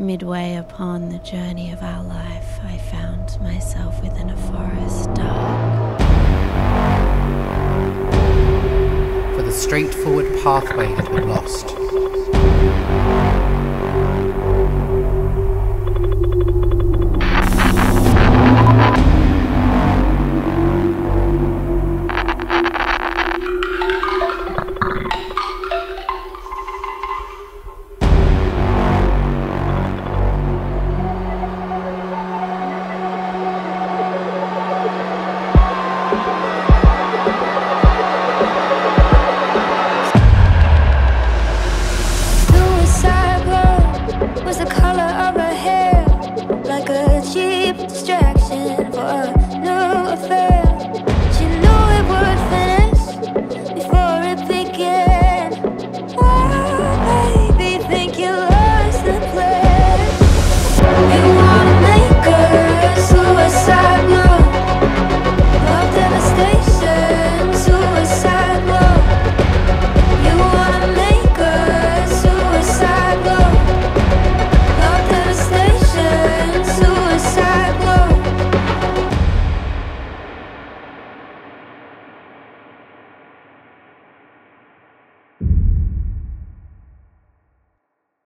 Midway upon the journey of our life, I found myself within a forest dark. For the straightforward pathway had been lost. Was the color of her hair, like a cheap distress.